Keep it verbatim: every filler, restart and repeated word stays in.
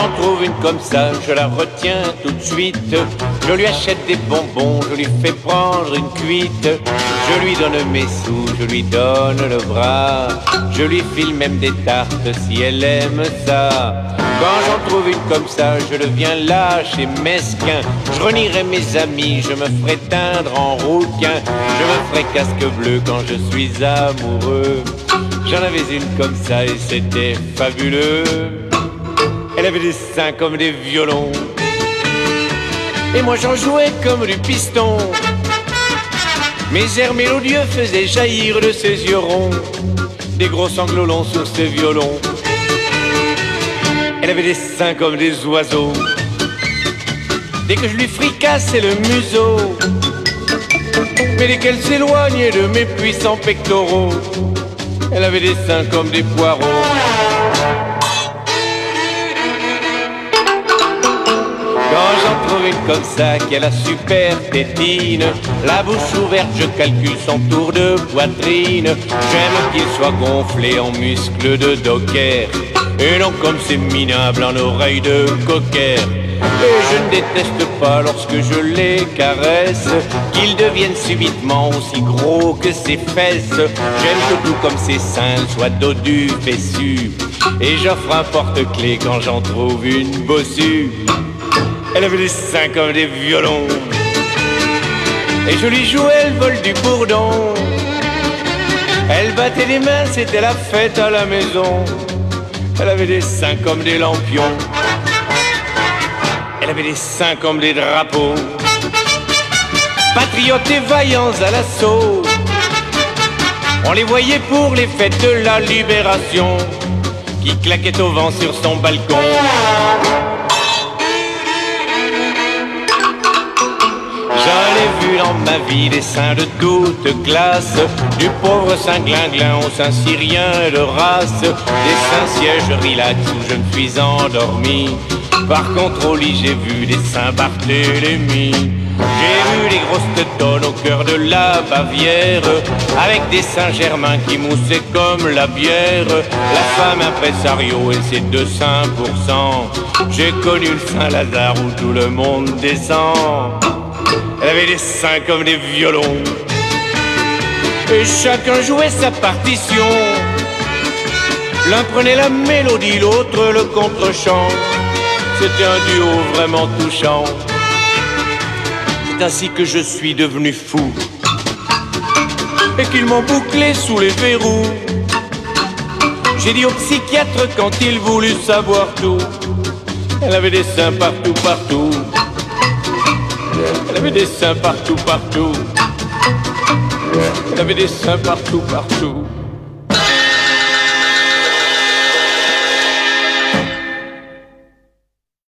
j'en trouve une comme ça, je la retiens tout de suite. Je lui achète des bonbons, je lui fais prendre une cuite. Je lui donne mes sous, je lui donne le bras. Je lui file même des tartes si elle aime ça. Quand j'en trouve une comme ça, je deviens lâche et mesquin. Je renierai mes amis, je me ferai teindre en rouquin. Je me ferai casque bleu quand je suis amoureux. J'en avais une comme ça et c'était fabuleux. Elle avait des seins comme des violons, et moi j'en jouais comme du piston. Mes airs mélodieux faisaient jaillir de ses yeux ronds des gros sanglots longs sur ses violons. Elle avait des seins comme des oiseaux. Dès que je lui fricassais le museau, mais dès qu'elle s'éloignait de mes puissants pectoraux, elle avait des seins comme des poireaux. Quand j'en trouve une comme ça, qui a la super tétine, la bouche ouverte, je calcule son tour de poitrine. J'aime qu'il soit gonflé en muscles de docker, et non comme c'est minable en oreilles de cocker. Et je ne déteste pas lorsque je les caresse qu'ils deviennent subitement aussi gros que ses fesses. J'aime surtout comme ses seins soient dodus, fessus, et j'offre un porte-clés quand j'en trouve une bossue. Elle avait des seins comme des violons, et je lui jouais le vol du bourdon. Elle battait les mains, c'était la fête à la maison. Elle avait des seins comme des lampions, elle avait des seins comme des drapeaux. Patriotes et vaillants à l'assaut, on les voyait pour les fêtes de la libération qui claquaient au vent sur son balcon. J'en ai vu dans ma vie des seins de toute classe, du pauvre saint glinglin au saint syrien de race, des saints sièges relax où je me suis endormi. Par contre au lit j'ai vu des saints Barthélemy. J'ai vu des grosses teutones au cœur de la Bavière, avec des saints germains qui moussaient comme la bière, la femme impresario et ses deux saints pour cent. J'ai connu le saint Lazare où tout le monde descend. Elle avait des seins comme des violons, et chacun jouait sa partition. L'un prenait la mélodie, l'autre le contre-champ. C'était un duo vraiment touchant. C'est ainsi que je suis devenu fou, et qu'ils m'ont bouclé sous les verrous. J'ai dit au psychiatre quand il voulut savoir tout, elle avait des seins partout, partout. Elle avait des seins partout, partout. Elle avait des seins partout, partout.